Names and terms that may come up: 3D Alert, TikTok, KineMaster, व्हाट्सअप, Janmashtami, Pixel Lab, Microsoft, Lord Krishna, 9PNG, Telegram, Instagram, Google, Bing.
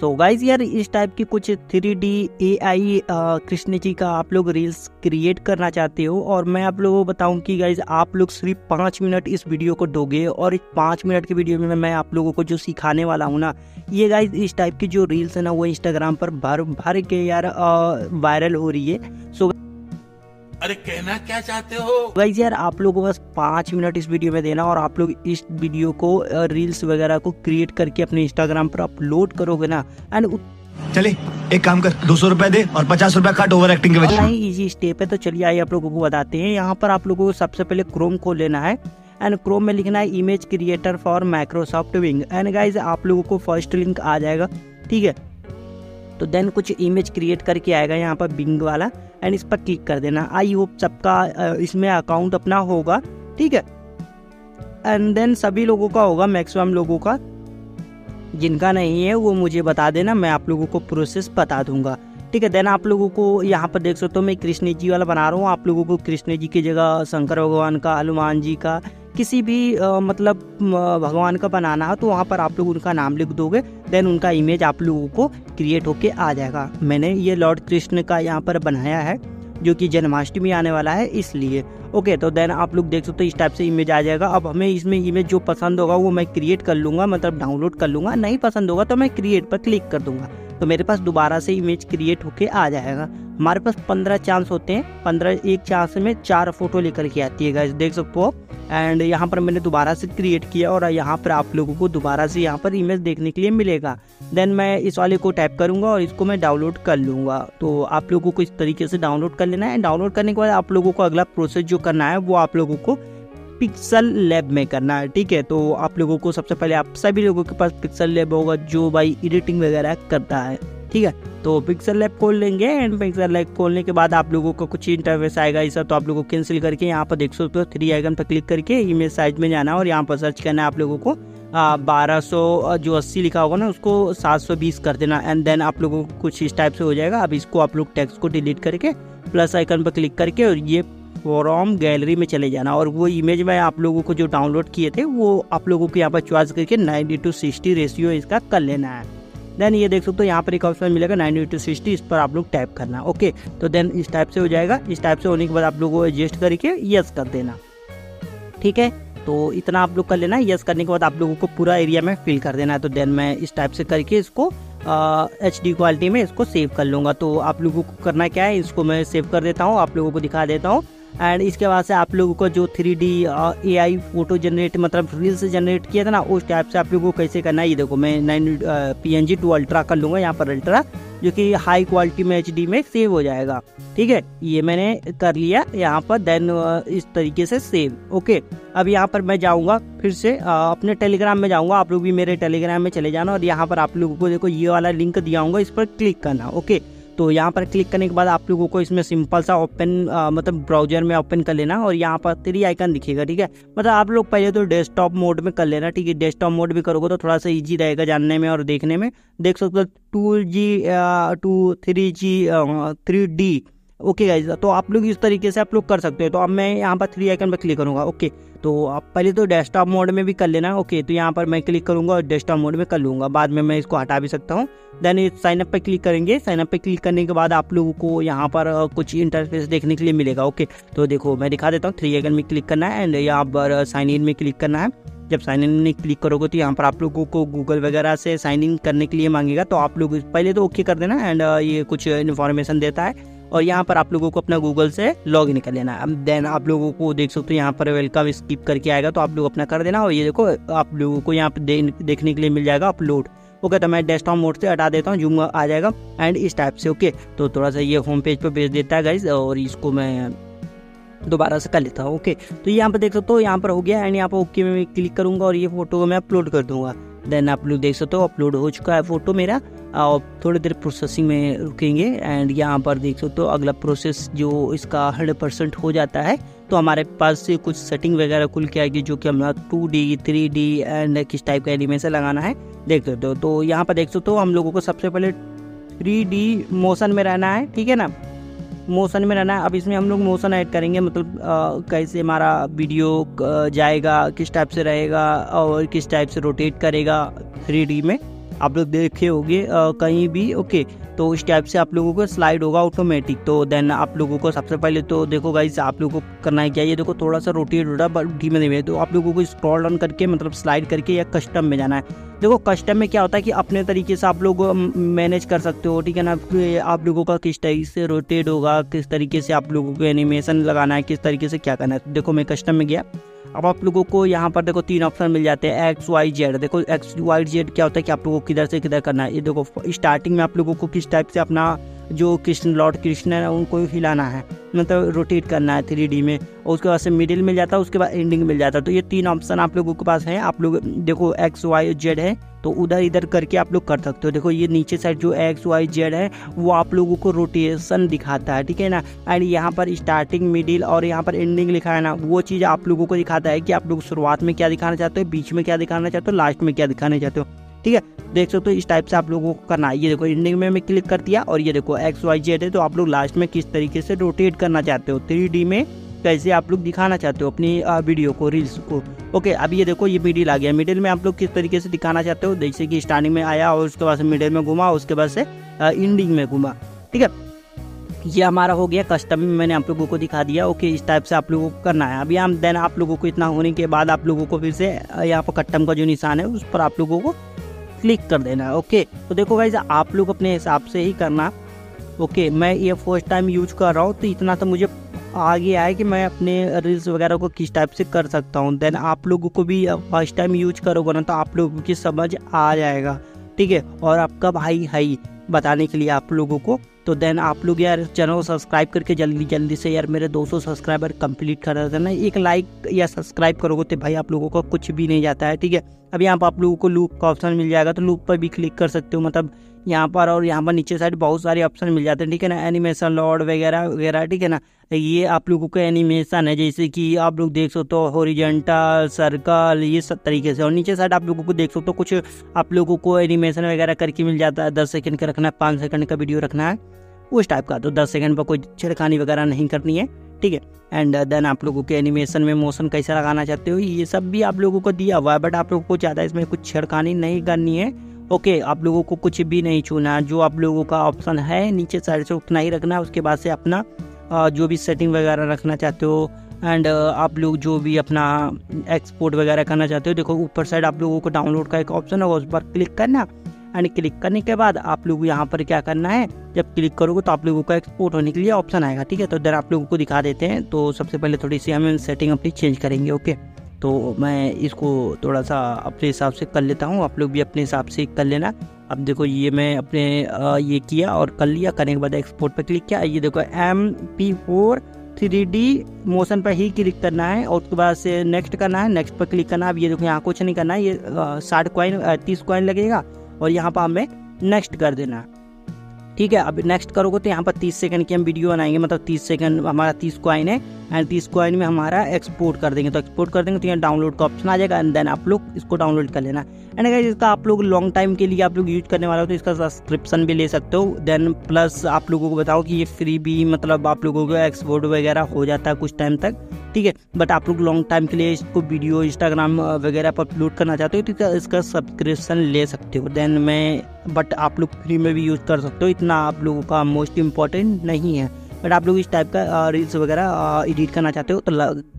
तो गाइज यार इस टाइप की कुछ 3D AI कृष्ण जी का आप लोग रील्स क्रिएट करना चाहते हो और मैं आप लोगों को बताऊं कि गाइज आप लोग सिर्फ 5 मिनट इस वीडियो को दोगे और इस 5 मिनट की वीडियो में मैं आप लोगों को जो सिखाने वाला हूं ना, ये गाइज इस टाइप की जो रील्स है ना वो इंस्टाग्राम पर भर के यार वायरल हो रही है। सो अरे कहना क्या चाहते हो गाइज यार, आप लोगों को बस 5 मिनट इस वीडियो में देना और आप लोग इस वीडियो को रील्स वगैरह को क्रिएट करके अपने इंस्टाग्राम पर अपलोड करोगे ना। एंड चले एक काम कर, 200 रुपए दे और 50 रुपए काट ओवर एक्टिंग के वजह से। इजी स्टेप है, तो चलिए आइए आप लोगों को बताते हैं। यहाँ पर आप लोगों को सबसे पहले क्रोम खोल लेना है एंड क्रोम में लिखना है image creator for Microsoft Bing. And guys आप लोगों को फर्स्ट लिंक आ जाएगा, ठीक है। तो देन कुछ इमेज क्रिएट करके आएगा यहाँ पर बिंग वाला एंड इस पर क्लिक कर देना। आई होप सबका इसमें अकाउंट अपना होगा, ठीक है। एंड देन सभी लोगों का होगा, मैक्सिमम लोगों का। जिनका नहीं है वो मुझे बता देना, मैं आप लोगों को प्रोसेस बता दूंगा, ठीक है। देन आप लोगों को यहाँ पर देख सकते हो मैं कृष्ण जी वाला बना रहा हूँ। आप लोगों को कृष्ण जी की जगह शंकर भगवान का, हनुमान जी का, किसी भी मतलब भगवान का बनाना हो तो वहाँ पर आप लोग उनका नाम लिख दोगे। देन उनका इमेज आप लोगों को क्रिएट होके आ जाएगा। मैंने ये लॉर्ड कृष्ण का यहाँ पर बनाया है जो कि जन्माष्टमी आने वाला है इसलिए, ओके। तो देन आप लोग देख सकते हो इस टाइप से इमेज आ जाएगा। अब हमें इसमें इमेज जो पसंद होगा वो मैं क्रिएट कर लूँगा, मतलब डाउनलोड कर लूँगा। नहीं पसंद होगा तो मैं क्रिएट पर क्लिक कर दूँगा, तो मेरे पास दोबारा से इमेज क्रिएट होके आ जाएगा। हमारे पास 15 चांस होते हैं, 15 एक चांस में 4 फोटो लेकर के आती है गाइस, देख सकते हो। एंड यहाँ पर मैंने दोबारा से क्रिएट किया और यहाँ पर आप लोगों को दोबारा से यहाँ पर इमेज देखने के लिए मिलेगा। देन मैं इस वाले को टाइप करूँगा और इसको मैं डाउनलोड कर लूँगा। तो आप लोगों को इस तरीके से डाउनलोड कर लेना है। डाउनलोड करने के बाद आप लोगों को अगला प्रोसेस जो करना है वो आप लोगों को पिक्सल लैब में करना है, ठीक है। तो आप लोगों को सबसे पहले, आप सभी लोगों के पास पिक्सल लैब होगा जो भाई एडिटिंग वगैरह करता है, ठीक है। तो पिक्सल लैब खोल लेंगे एंड पिक्सल लैब खोलने के बाद आप लोगों का कुछ इंटरफेस आएगा ऐसा। तो आप लोगों को कैंसिल करके यहाँ पर देख सकते हो 3 आइकन पर क्लिक करके इमेज साइज में जाना है और यहाँ पर सर्च करना है आप लोगों को 1200 जो 80 लिखा होगा ना उसको 720 कर देना। एंड देन आप लोगों को कुछ इस टाइप से हो जाएगा। अब इसको आप लोग टेक्स्ट को डिलीट करके प्लस आइकन पर क्लिक करके और ये फॉरम गैलरी में चले जाना और वो इमेज में आप लोगों को जो डाउनलोड किए थे वो आप लोगों को यहाँ पर चॉइस करके 90:60 रेशियो इसका कर लेना है। देन ये देख सकते हो तो यहाँ पर एक ऑप्शन मिलेगा 90:60, इस पर आप लोग टाइप करना, ओके। तो देन इस टाइप से हो जाएगा। इस टाइप से होने के बाद आप लोगों को एडजस्ट करके यस कर देना, ठीक है। तो इतना आप लोग कर लेना। यस करने के बाद आप लोगों को पूरा एरिया में फिल कर देना है। तो देन मैं इस टाइप से करके इसको HD क्वालिटी में इसको सेव कर लूँगा। तो आप लोगों को करना क्या है, इसको मैं सेव कर देता हूँ, आप लोगों को दिखा देता हूँ। एंड इसके बाद से आप लोगों को जो 3D AI फोटो जनरेट मतलब रील से जनरेट किया था ना उस टाइप से आप लोगों को कैसे करना है ये देखो। मैं 9PNG 2 अल्ट्रा कर लूँगा यहाँ पर, अल्ट्रा जो कि हाई क्वालिटी में HD में सेव हो जाएगा, ठीक है। ये मैंने कर लिया यहाँ पर। देन इस तरीके से सेव, ओके। अब यहाँ पर मैं जाऊँगा फिर से अपने टेलीग्राम में जाऊँगा, आप लोग भी मेरे टेलीग्राम में चले जाना और यहाँ पर आप लोगों को देखो ये वाला लिंक दिया होगा, इस पर क्लिक करना, ओके। तो यहाँ पर क्लिक करने के बाद आप लोगों को इसमें सिंपल सा ओपन मतलब ब्राउजर में ओपन कर लेना और यहाँ पर 3 आइकन दिखेगा, ठीक है। मतलब आप लोग पहले तो डेस्कटॉप मोड में कर लेना, ठीक है। डेस्कटॉप मोड भी करोगे तो थोड़ा सा इजी रहेगा जानने में और देखने में। देख सकते हो 2G 3D, ओके गाइस। तो आप लोग इस तरीके से आप लोग कर सकते हो। तो अब मैं यहाँ पर 3 आइकन पर क्लिक करूँगा, ओके। तो आप पहले तो डेस्कटॉप मोड में भी कर लेना, ओके। तो यहाँ पर मैं क्लिक करूँगा और डेस्कटॉप मोड में कर लूँगा, बाद में मैं इसको हटा भी सकता हूँ। देन साइनअप पर क्लिक करेंगे। साइनअप पर क्लिक करने के बाद आप लोगों को यहाँ पर कुछ इंटरफेस देखने के लिए मिलेगा, ओके। तो देखो मैं दिखा देता हूँ, 3 आइकन में क्लिक करना है एंड यहाँ पर साइन इन में क्लिक करना है। जब साइन इन में क्लिक करोगे तो यहाँ पर आप लोगों को गूगल वगैरह से साइन इन करने के लिए मांगेगा, तो आप लोग पहले तो ओके कर देना एंड ये कुछ इन्फॉर्मेशन देता है और यहाँ पर आप लोगों को अपना गूगल से लॉग इन कर लेना है। देन आप लोगों को देख सकते हो यहाँ पर वेलकम स्किप करके आएगा, तो आप लोग अपना कर देना और ये देखो आप लोगों को यहाँ पर देखने के लिए मिल जाएगा अपलोड, ओके। तो मैं डेस्कटॉप मोड से हटा देता हूँ, जूम आ जाएगा एंड इस टाइप से, ओके। तो थोड़ा सा ये होम पेज पर भेज देता है गाइज और इसको मैं दोबारा से कर लेता हूँ, ओके। तो यहाँ पर देख सकते हो यहाँ पर हो गया एंड यहाँ पर ओके में क्लिक करूँगा और ये फोटो को मैं अपलोड कर दूँगा। देन आप लोग देख सकते हो अपलोड हो चुका है फ़ोटो मेरा और थोड़ी देर प्रोसेसिंग में रुकेंगे एंड यहाँ पर देख सकते हो अगला प्रोसेस जो इसका 100% हो जाता है तो हमारे पास से कुछ सेटिंग वगैरह खुल के आएगी जो कि हमें 2D 3D एंड किस टाइप का एनिमेशन लगाना है देख सकते हो। तो यहाँ पर देख सकते हो हम लोगों को सबसे पहले 3D मोशन में रहना है, ठीक है ना, मोशन में रहना है। अब इसमें हम लोग मोशन ऐड करेंगे, मतलब कैसे हमारा वीडियो जाएगा, किस टाइप से रहेगा और किस टाइप से रोटेट करेगा 3D में, आप लोग देखे होंगे कहीं भी। ओके, तो इस टाइप से आप लोगों को स्लाइड होगा ऑटोमेटिक। तो देन आप लोगों को सबसे पहले तो देखो गाइस, आप लोगों को करना है क्या, ये देखो थोड़ा सा रोटेट हो रहा है धीमे धीमे। तो आप लोगों को स्क्रॉल डाउन करके मतलब स्लाइड करके या कस्टम में जाना है। देखो कस्टम में क्या होता है कि अपने तरीके से आप लोग मैनेज कर सकते हो, ठीक है ना। आप लोगों का किस तरीके से रोटेट होगा, किस तरीके से आप लोगों को एनिमेशन लगाना है, किस तरीके से क्या करना है। देखो मैं कस्टम में गया। अब आप लोगों को यहाँ पर देखो तीन ऑप्शन मिल जाते हैं, एक्स वाई जेड। देखो एक्स वाई जेड क्या होता है कि आप लोगों को किधर से किधर करना है। ये देखो स्टार्टिंग में आप लोगों को किस टाइप से अपना जो कृष्ण लॉर्ड कृष्ण है उनको हिलाना है, मतलब रोटेट करना है 3D में। और उसके बाद से मिडिल मिल जाता है, उसके बाद एंडिंग मिल जाता है। तो ये तीन ऑप्शन आप लोगों के पास है। आप लोग देखो एक्स वाई जेड है, तो उधर इधर करके आप लोग कर सकते हो। देखो ये नीचे साइड जो एक्स वाई जेड है वो आप लोगों को रोटेशन दिखाता है, ठीक है ना। एंड यहाँ पर स्टार्टिंग, मिडिल और यहाँ पर एंडिंग लिखा है ना, वो चीज़ आप लोगों को दिखाता है कि आप लोग शुरुआत में क्या दिखाना चाहते हो, बीच में क्या दिखाना चाहते हो, लास्ट में क्या दिखाना चाहते हो, ठीक है। देख सकते हो इस टाइप से आप लोगों को करना है। ये देखो एंडिंग में मैं क्लिक कर दिया और ये देखो एक्स वाई जेड है। तो आप लोग लास्ट में किस तरीके से रोटेट करना चाहते हो 3D में, कैसे आप लोग दिखाना चाहते हो अपनी वीडियो को, रील्स को। ओके, अब ये देखो ये मिडिल आ गया। मिडिल में आप लोग किस तरीके से दिखाना चाहते हो, जैसे कि स्टार्टिंग में आया और उसके बाद से मिडिल में घुमा, उसके बाद से एंडिंग में घुमा, ठीक है। ये हमारा हो गया कस्टम में, मैंने आप लोगों को दिखा दिया। ओके, इस टाइप से आप लोगों को करना है। अभी हम देन आप लोगों को इतना होने के बाद आप लोगों को फिर से यहाँ पर कस्टम का जो निशान है उस पर आप लोगों को क्लिक कर देना है। ओके, तो देखो गाइस आप लोग अपने हिसाब से ही करना। ओके, मैं ये फर्स्ट टाइम यूज कर रहा हूँ तो इतना तो मुझे आ गया है कि मैं अपने रील्स वगैरह को किस टाइप से कर सकता हूँ। देन आप लोगों को भी फर्स्ट टाइम यूज करोगे ना तो आप लोगों की समझ आ जाएगा, ठीक है। और आपका भाई हाई बताने के लिए आप लोगों को। तो देन आप लोग यार चैनल को सब्सक्राइब करके जल्दी जल्दी से यार मेरे 200 सब्सक्राइबर कंप्लीट कर रहे थे ना। एक लाइक या सब्सक्राइब करोगे तो भाई आप लोगों को कुछ भी नहीं जाता है, ठीक है। अब यहाँ पर आप लोगों को लूप का ऑप्शन मिल जाएगा, तो लूप पर भी क्लिक कर सकते हो। मतलब यहाँ पर और यहाँ पर नीचे साइड बहुत सारे ऑप्शन मिल जाते हैं, ठीक है ना। एनिमेशन लॉर्ड वगैरह वगैरह, ठीक है ना। ये आप लोगों का एनिमेशन है, जैसे कि आप लोग देख सकते हो हॉरिजॉन्टल, सर्कल, ये सब तरीके से। और नीचे साइड आप लोगों को देख सकते हो कुछ आप लोगों को एनिमेशन वगैरह करके मिल जाता है। 10 सेकंड का रखना है, 5 सेकंड का वीडियो रखना है, उस टाइप का। तो 10 सेकंड पर कोई छेड़खानी वगैरह नहीं करनी है, ठीक है। एंड देन आप लोगों के एनिमेशन में मोशन कैसा लगाना चाहते हो ये सब भी आप लोगों को दिया हुआ है। बट आप लोगों को ज़्यादा इसमें कुछ छेड़खानी नहीं करनी है। ओके, आप लोगों को कुछ भी नहीं छूना, जो आप लोगों का ऑप्शन है नीचे साइड से उतना ही रखना। उसके बाद से अपना जो भी सेटिंग वगैरह रखना चाहते हो एंड आप लोग जो भी अपना एक्सपोर्ट वगैरह करना चाहते हो। देखो ऊपर साइड आप लोगों को डाउनलोड का एक ऑप्शन होगा, उस पर क्लिक करना। एंड क्लिक करने के बाद आप लोग यहाँ पर क्या करना है, जब क्लिक करोगे तो आप लोगों का एक्सपोर्ट होने के लिए ऑप्शन आएगा, ठीक है। तो इधर आप लोगों को दिखा देते हैं। तो सबसे पहले थोड़ी सी हम सेटिंग अपनी चेंज करेंगे। ओके, तो मैं इसको थोड़ा सा अपने हिसाब से कर लेता हूँ, आप लोग भी अपने हिसाब से कर लेना। अब देखो ये मैं अपने ये किया और कर लिया, करने के बाद एक्सपोर्ट पर क्लिक किया। ये देखो MP4 3D मोशन पर ही क्लिक करना है और उसके बाद से नेक्स्ट करना है, नेक्स्ट पर क्लिक करना है। अब ये देखो यहाँ कुछ नहीं करना है, ये 30 कॉइन लगेगा और यहाँ पर हमें नेक्स्ट कर देना है, ठीक है। अब नेक्स्ट करोगे तो यहाँ पर 30 सेकंड की हम वीडियो बनाएंगे, मतलब 30 सेकंड हमारा 30 कॉइन है एंड 30 कॉइन में हमारा एक्सपोर्ट कर देंगे। तो एक्सपोर्ट कर देंगे तो यहाँ डाउनलोड का ऑप्शन आ जाएगा एंड देन आप लोग इसको डाउनलोड कर लेना। एंड अगर इसका आप लोग लॉन्ग टाइम के लिए आप लोग यूज करने वाले हो तो इसका सब्सक्रिप्शन भी ले सकते हो। देन प्लस आप लोगों को बताओ कि ये फ्री भी मतलब आप लोगों को एक्सपोर्ट वगैरह हो जाता है कुछ टाइम तक, ठीक है। बट आप लोग लॉन्ग टाइम के लिए इसको वीडियो इंस्टाग्राम वगैरह पर अपलोड करना चाहते हो तो इसका सब्सक्रिप्शन ले सकते हो। देन मैं बट आप लोग फ्री में भी यूज़ कर सकते हो, इतना आप लोगों का मोस्ट इम्पॉर्टेंट नहीं है। बट आप लोग इस टाइप का रील्स वगैरह एडिट करना चाहते हो तो